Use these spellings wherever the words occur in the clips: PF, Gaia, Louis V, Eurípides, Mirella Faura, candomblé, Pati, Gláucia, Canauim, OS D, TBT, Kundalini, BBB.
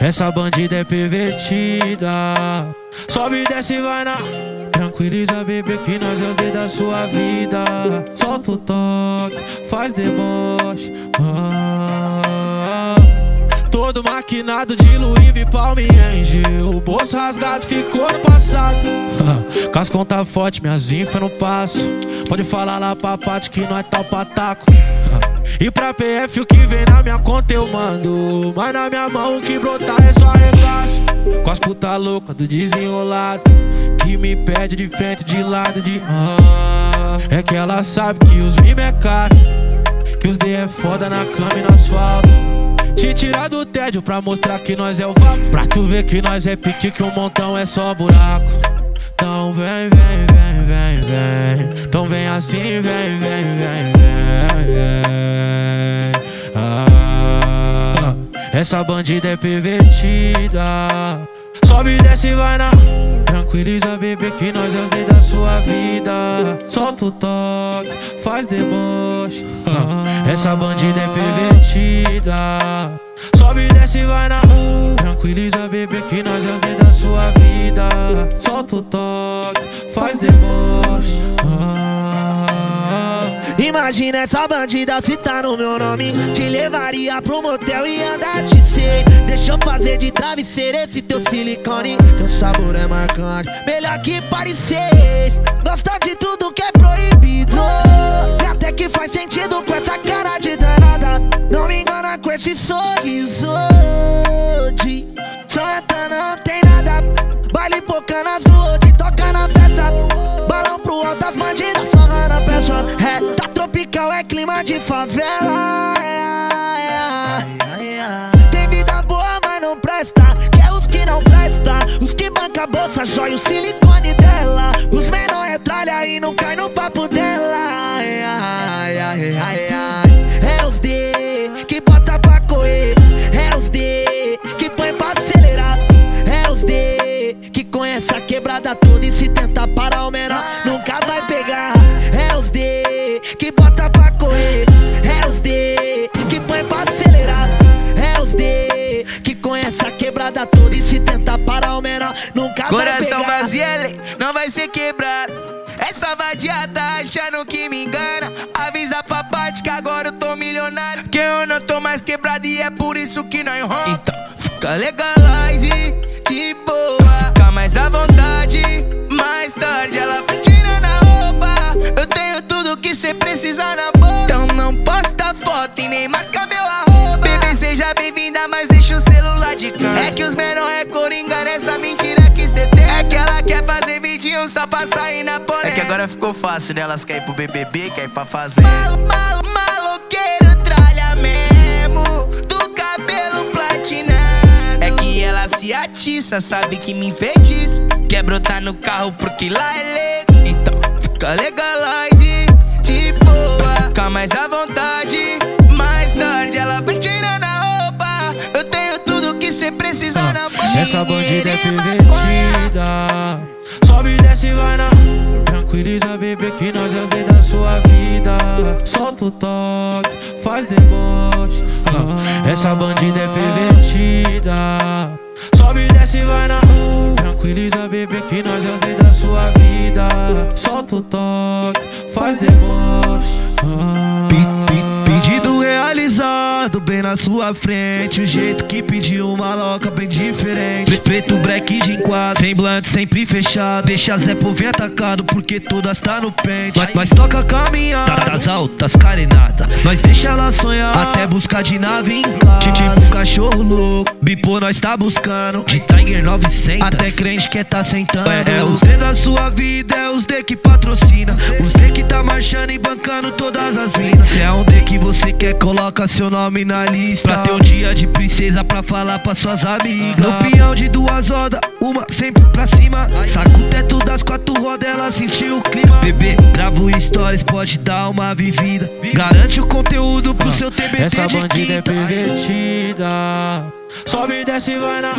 Essa bandida é pervertida. Sobe, desce e vai na... Tranquiliza, bebê, que nós é os D da sua vida. Solta o toque, faz deboche, todo maquinado de Louis V, Palm e Angel. O bolso rasgado ficou no passado. Com as contas fortes, minhas infas no passo. Pode falar lá pra Pati que nós tá o pataco. E pra PF o que vem na minha conta eu mando, mas na minha mão o que brotar é só regaço. Com as puta louca do desenrolado, que me pede de frente, de lado, de é que ela sabe que os mime é caro, que os D é foda na cama e no asfalto. Te tirar do tédio pra mostrar que nós é o vapo, pra tu ver que nós é pique, que um montão é só buraco. Então vem, vem, vem, vem, vem. Então vem assim, vem, vem, vem, vem, vem. Essa bandida é pervertida. Sobe, desce e vai na... Tranquiliza, bebê, que nós é os D da sua vida. Solta o toque, faz deboche. Essa bandida é pervertida. Sobe, desce e vai na... Tranquiliza, bebê, que nós é os D da sua vida. Solta o toque, faz deboche. Imagina essa bandida se tá no meu nome. Te levaria pro motel e andar de ser. Deixa eu fazer de travesseiro esse teu silicone. Teu sabor é marcante, melhor que parecer. Gosta de tudo que é proibido, e até que faz sentido com essa cara de danada. Não me engana com esse sorriso de santa, não tem nada. Baile pouca nas ruas, te toca na festa. Balão pro alto, as bandidas só na peça. É, tá tropical, é clima de favela. Tem vida boa, mas não presta. Quer os que não presta, os que banca a bolsa, joia o silicone dela. Os menor é tralha e não cai no papo dela. É os D que bota pra correr, é os D que põe pra acelerar, é os D que conhece a quebrada toda e se tentar parar o menor nunca vai pegar. É os D que bota pra correr, é os D que põe pra acelerar, é os D que conhece a quebrada toda e se tentar parar o menor nunca vai pegar. Coração vazio, ele não vai ser quebrado. Essa vadia tá achando que me engana. Avisa pra Pati que agora eu tô milionário, que eu não tô mais quebrado e é por isso que não enrola. Então fica legalize, de boa, fica mais à vontade. Mais tarde ela vai tirando a roupa. Eu tenho tudo que cê precisa na boca, então não posta foto e nem marca meu arroba. Bebê, seja bem-vinda, mas deixa o celular de canto. É que os menor é coringa nessa mentira que cê tem. É que ela quer fazer vidinho só pra sair na polêmica. É que agora ficou fácil, né? Elas querem ir pro BBB, querem ir pra fazer. Maloqueiro, tralha mesmo, do cabelo platinado. É que ela se atiça, sabe que me enfeitiça. Quer brotar no carro porque lá é legal. Então fica legalize, de boa, fica mais à vontade. Mais tarde ela vai tirando a roupa. Eu tenho tudo que cê precisa na boca. Essa bandida é pervertida. Sobe, desce e vai na... Tranquiliza, bebê, que nós é os D da sua vida. Solta o toque, faz deboche. Essa bandida é pervertida. Sobe, desce e vai na... Tranquiliza, bebê, que nós é os D da sua vida. Solta o toque, faz deboche. Pedido realizado, bem na sua frente. O jeito que pediu uma loca bem diferente. Preto, black, gin quase, semblante sempre fechado. Deixa Zé pro vento atacado, porque todas tá no pente. Nós toca caminhada, das altas, carenada. Nós deixa ela sonhar, até buscar de nave em casa. Tipo cachorro louco, bipô nós tá buscando. De Tiger 900, até crente quer tá sentando. É os D da sua vida, é os D que patrocina. Os D que tá marchando e bancando todas as minas. Se é um D que você quer, coloca seu nome na lista. Pra ter um dia de princesa, pra falar pra suas amigas. No pinhão de duas rodas, uma sempre pra cima. Saca o teto das quatro rodas, ela sentiu o clima. Bebê, gravo stories, pode dar uma vivida. Garante o conteúdo pro seu TBT. Essa bandida é pervertida. Sobe, desce e vai na...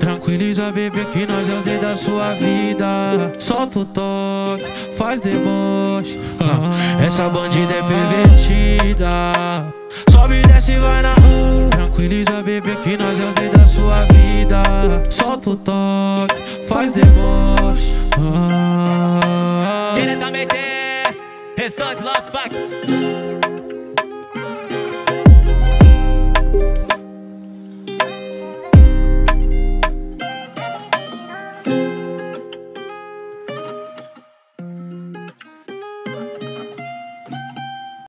Tranquiliza, bebê, que nós é os D da sua vida. Solta o toque, faz deboche. Essa bandida é pervertida. batida. Sobe, desce e vai na rua. Tranquiliza, bebê, que nós é o rei da sua vida. Solta o toque, faz deboche. Diretamente, restante lá faz.